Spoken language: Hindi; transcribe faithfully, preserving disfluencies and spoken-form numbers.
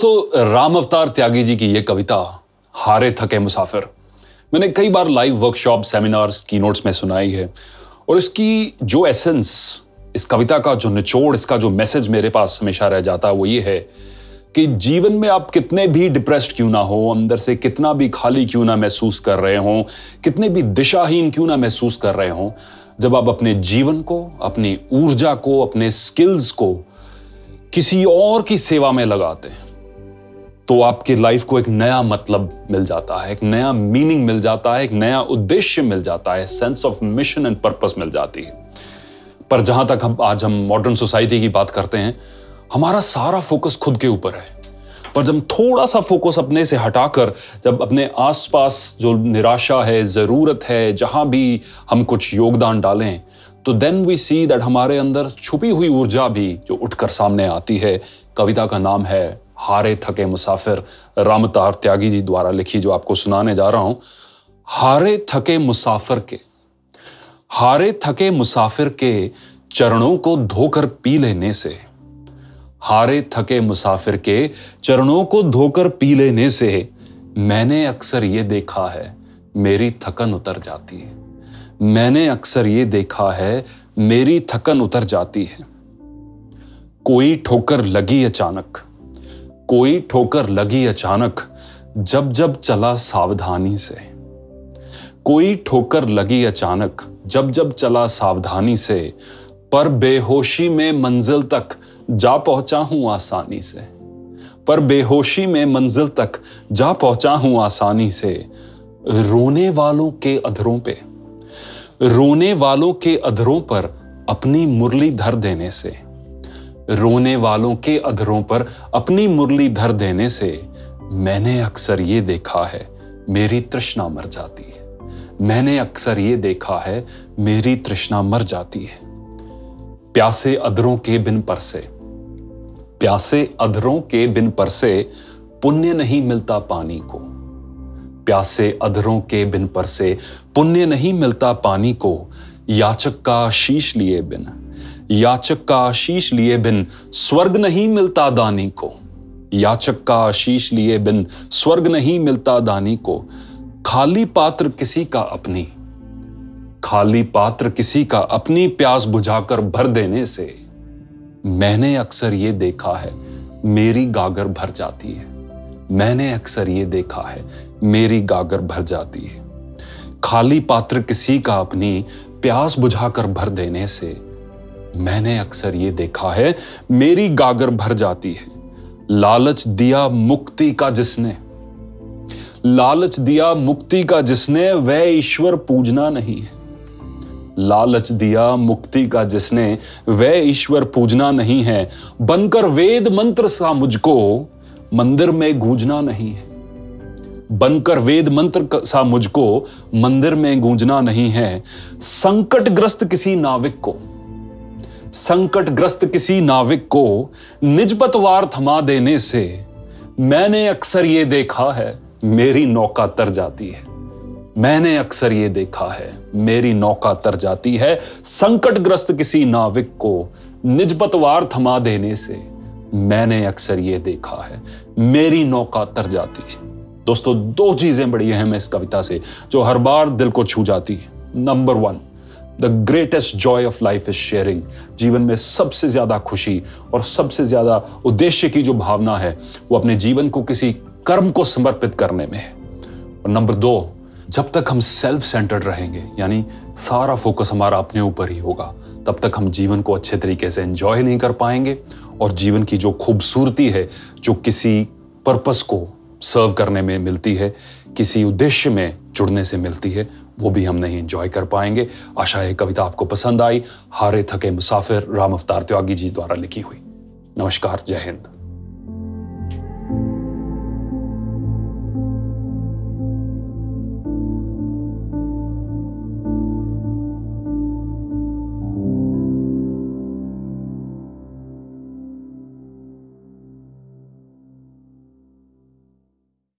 दोस्तों, राम अवतार त्यागी जी की यह कविता हारे थके मुसाफिर मैंने कई बार लाइव वर्कशॉप, सेमिनार्स, कीनोट्स में सुनाई है और इसकी जो एसेंस, इस कविता का जो निचोड़, इसका जो मैसेज मेरे पास हमेशा रह जाता है वो ये है कि जीवन में आप कितने भी डिप्रेस्ड क्यों ना हो, अंदर से कितना भी खाली क्यों ना महसूस कर रहे हों, कितने भी दिशाहीन क्यों ना महसूस कर रहे हों, जब आप अपने जीवन को, अपनी ऊर्जा को, अपने स्किल्स को किसी और की सेवा में लगाते हैं तो आपकी लाइफ को एक नया मतलब मिल जाता है, एक नया मीनिंग मिल जाता है, एक नया उद्देश्य मिल जाता है, sense of mission and purpose मिल जाती है। पर जहां तक हम आज हम मॉडर्न सोसाइटी की बात करते हैं, हमारा सारा फोकस खुद के ऊपर है, पर जब थोड़ा सा फोकस अपने से हटाकर जब अपने आसपास जो निराशा है, जरूरत है, जहां भी हम कुछ योगदान डालें तो देन वी सी दैट हमारे अंदर छुपी हुई ऊर्जा भी जो उठकर सामने आती है। कविता का नाम है हारे थके मुसाफिर, राम अवतार त्यागी जी द्वारा लिखी, जो आपको सुनाने जा रहा हूं। हारे थके मुसाफिर के, हारे थके मुसाफिर के चरणों को धोकर पी लेने से, हारे थके मुसाफिर के चरणों को धोकर पी लेने से मैंने अक्सर ये देखा है मेरी थकन उतर जाती है, मैंने अक्सर ये देखा है मेरी थकन उतर जाती है। कोई ठोकर लगी अचानक, कोई ठोकर लगी अचानक जब जब चला सावधानी से, कोई ठोकर लगी अचानक जब जब चला सावधानी से, पर बेहोशी में मंजिल तक जा पहुंचा हूं आसानी से, पर बेहोशी में मंजिल तक जा पहुंचा हूं आसानी से। रोने वालों के अधरों पे, रोने वालों के अधरों पर अपनी मुरली धर देने से, रोने वालों के अधरों पर अपनी मुरली धर देने से मैंने अक्सर ये देखा है मेरी तृष्णा मर जाती है, मैंने अक्सर ये देखा है मेरी तृष्णा मर जाती है। प्यासे अधरों के बिन परसे, प्यासे अधरों के बिन परसे पुण्य नहीं मिलता पानी को, प्यासे अधरों के बिन पर से पुण्य नहीं मिलता पानी को। याचक का आशीष लिए बिन, याचक का आशीष लिए बिन स्वर्ग नहीं मिलता दानी को, याचक का आशीष लिए बिन स्वर्ग नहीं मिलता दानी को। खाली पात्र किसी का अपनी, खाली पात्र किसी का अपनी प्यास बुझाकर भर देने से मैंने अक्सर ये देखा है मेरी गागर भर जाती है, मैंने अक्सर ये देखा है मेरी गागर भर जाती है। खाली पात्र किसी का अपनी प्यास बुझाकर भर देने से मैंने अक्सर ये देखा है मेरी गागर भर जाती है। लालच दिया मुक्ति का जिसने, लालच दिया मुक्ति का जिसने वह ईश्वर पूजना नहीं है, लालच दिया मुक्ति का जिसने वह ईश्वर पूजना नहीं है। बनकर वेद मंत्र सा मुझको मंदिर में गूंजना नहीं है, बनकर वेद मंत्र सा मुझको मंदिर में गूंजना नहीं है। संकटग्रस्त किसी नाविक को, संकटग्रस्त किसी नाविक को निज पतवार थमा देने से मैंने अक्सर ये देखा है मेरी नौका तर जाती है, मैंने अक्सर ये देखा है मेरी नौका तर जाती है। संकटग्रस्त किसी नाविक को निज पतवार थमा देने से मैंने अक्सर ये देखा है मेरी नौका तर जाती है। दोस्तों, दो चीजें बड़ी अहम है इस कविता से जो हर बार दिल को छू जाती है। Number one, the greatest joy of life is sharing. जीवन में सबसे ज्यादा खुशी और सबसे ज्यादा उद्देश्य की जो भावना है वो अपने जीवन को किसी कर्म को समर्पित करने में है। और नंबर दो, जब तक हम सेल्फ सेंटर्ड रहेंगे, यानी सारा फोकस हमारा अपने ऊपर ही होगा, तब तक हम जीवन को अच्छे तरीके से एंजॉय नहीं कर पाएंगे और जीवन की जो खूबसूरती है जो किसी पर्पस को सर्व करने में मिलती है, किसी उद्देश्य में जुड़ने से मिलती है, वो भी हम नहीं एंजॉय कर पाएंगे। आशा है कविता आपको पसंद आई। हारे थके मुसाफिर, राम अवतार त्यागी जी द्वारा लिखी हुई। नमस्कार, जय हिंद।